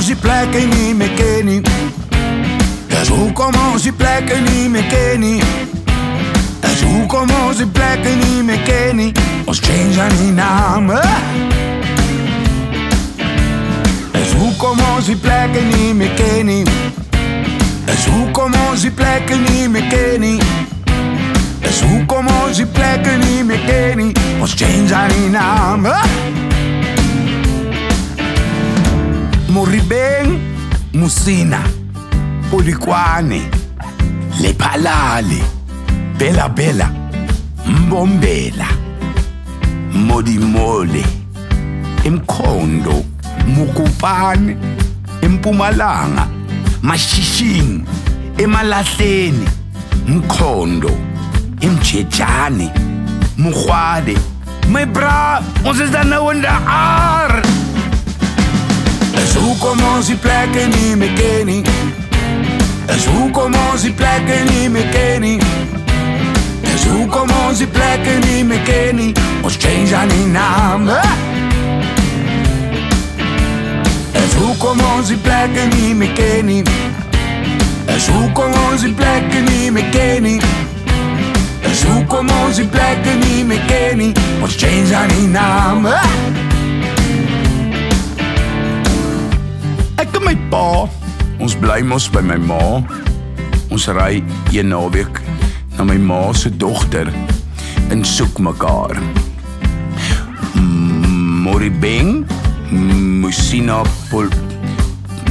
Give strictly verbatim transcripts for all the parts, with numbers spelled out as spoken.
Ze plekken niet meer kennen. Dat is hoe kom onze plekken niet meer kennen. Dat is hoe kom onze plekken niet meer kennen. Ons change aan die naam. Dat is hoe kom onze plekken niet meer kennen. Dat is hoe kom onze plekken niet meer kennen. Dat is hoe kom onze plekken niet meer kennen. Ons change aan die naam. Moribeng, Musina, Polikwane, Lephalale, Bela Bela, Mbombela, Modimole, Mkhondo, Mukupane, Mpumalanga, Mashishing, Emalahleni, Mkhondo, Mjejane, Mugwade. My bra, ons is dan nou in de aar. Is hoe kom onze plekken niet meer kennen. Is hoe kom onze plekken niet meer kennen. Is hoe kom onze plekken niet meer kennen. Ons change aan die naam. Is hoe kom onze plekken niet meer kennen. Is hoe kom onze plekken niet meer kennen. Is hoe kom onze plekken niet meer kennen. Ons change aan die naam. Ek en my pa, ons bly mos by my ma. Ons ry een naweek na my ma se dogter en soek mekaar. Moribeng, Musina,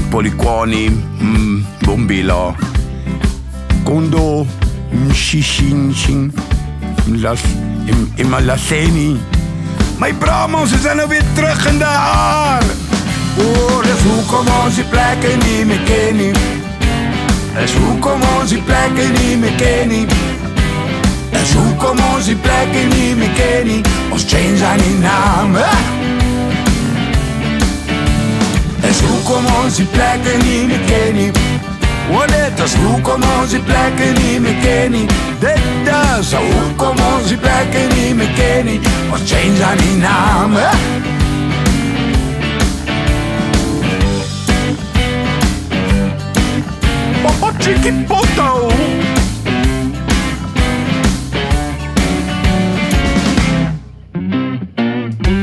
Polikwane, Mbombela, Kondo, Mshishinshin, Emalahleni. My bra, ons is nou weer terug in die aar. Oh, dat is hoe kom onze plekken niet meer kennen. Dat is hoe kom onze plekken niet meer kennen. Dat is hoe kom onze plekken niet meer kennen. Ons change aan die naam. Dat is hoe kom onze plekken niet meer kennen. Dat is hoe kom onze plekken niet meer kennen. Dat is hoe kom onze plekken niet meer kennen. Ons change aan die naam. Chiquipoto.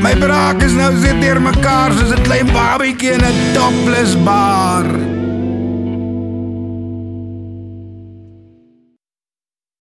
My braak is nou zit deur mekaar soos 'n klein babietjie in 'n topless bar.